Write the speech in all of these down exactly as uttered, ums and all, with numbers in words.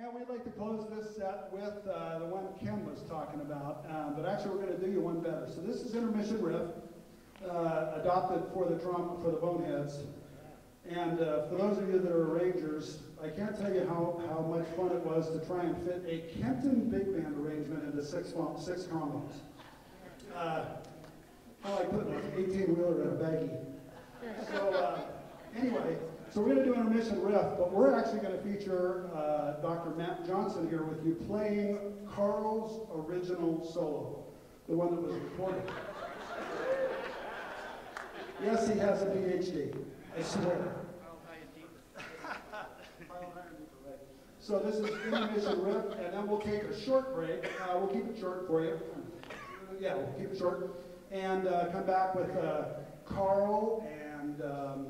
And we'd like to close this set with uh, the one Ken was talking about, um, but actually we're going to do you one better. So this is Intermission Riff, uh, adopted for the drum, for the Boneheads. And uh, for those of you that are arrangers, I can't tell you how, how much fun it was to try and fit a Kenton Big Band arrangement into six, six combos. Uh, I like putting an eighteen-wheeler in a baggie. So uh, anyway, so we're going to do an intermission riff, but we're actually going to feature uh, Doctor Matt Johnson here with you playing Carl's original solo, the one that was recorded. Yes, he has a P H D, I swear. So this is intermission riff, and then we'll take a short break. Uh, we'll keep it short for you. Yeah, we'll keep it short. And uh, come back with uh, Carl and... Um,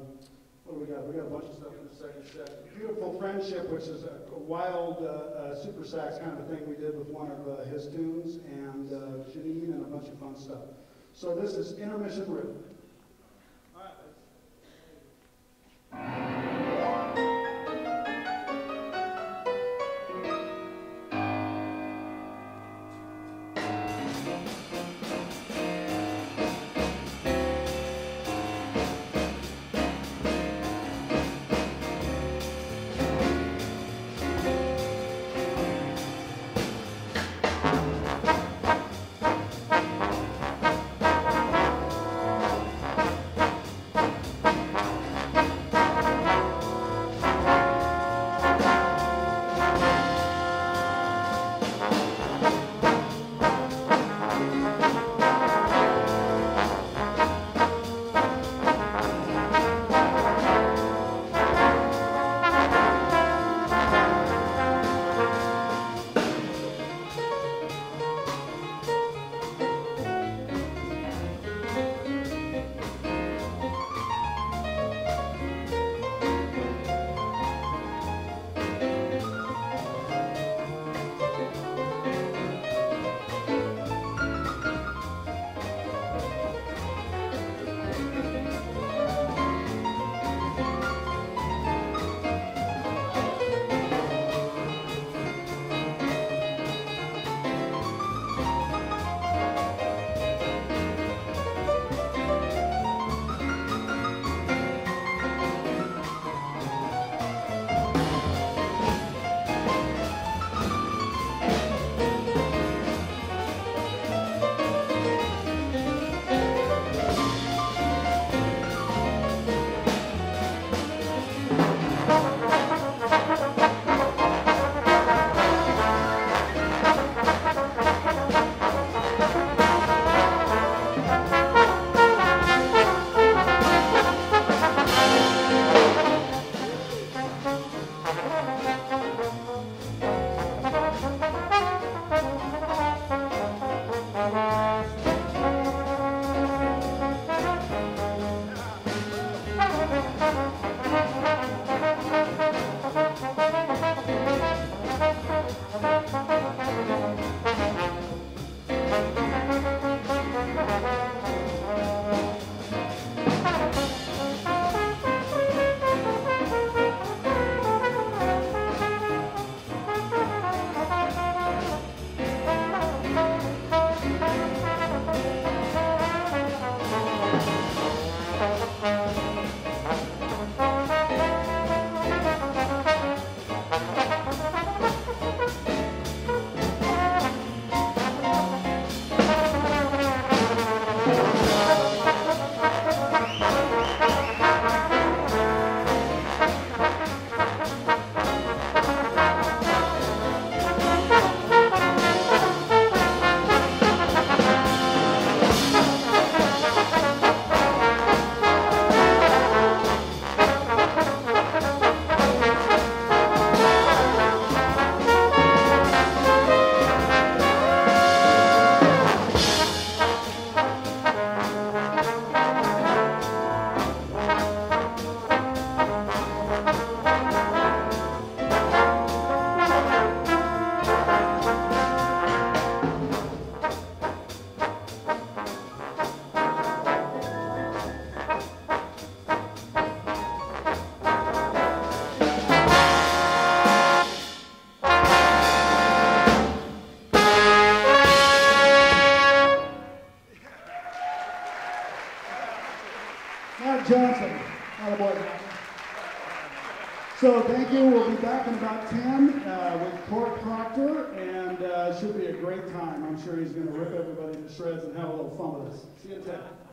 What do we got? We got a bunch of stuff in the second set. Beautiful Friendship, which is a, a wild uh, uh, super sax kind of a thing we did with one of uh, his tunes, and uh, Janine, and a bunch of fun stuff. So this is Intermission Riff. All right. Let's... Johnson. Attaboy. So thank you. We'll be back in about ten uh, with Cork Proctor, and uh, should be a great time. I'm sure he's going to rip everybody to shreds and have a little fun with us. See you in ten.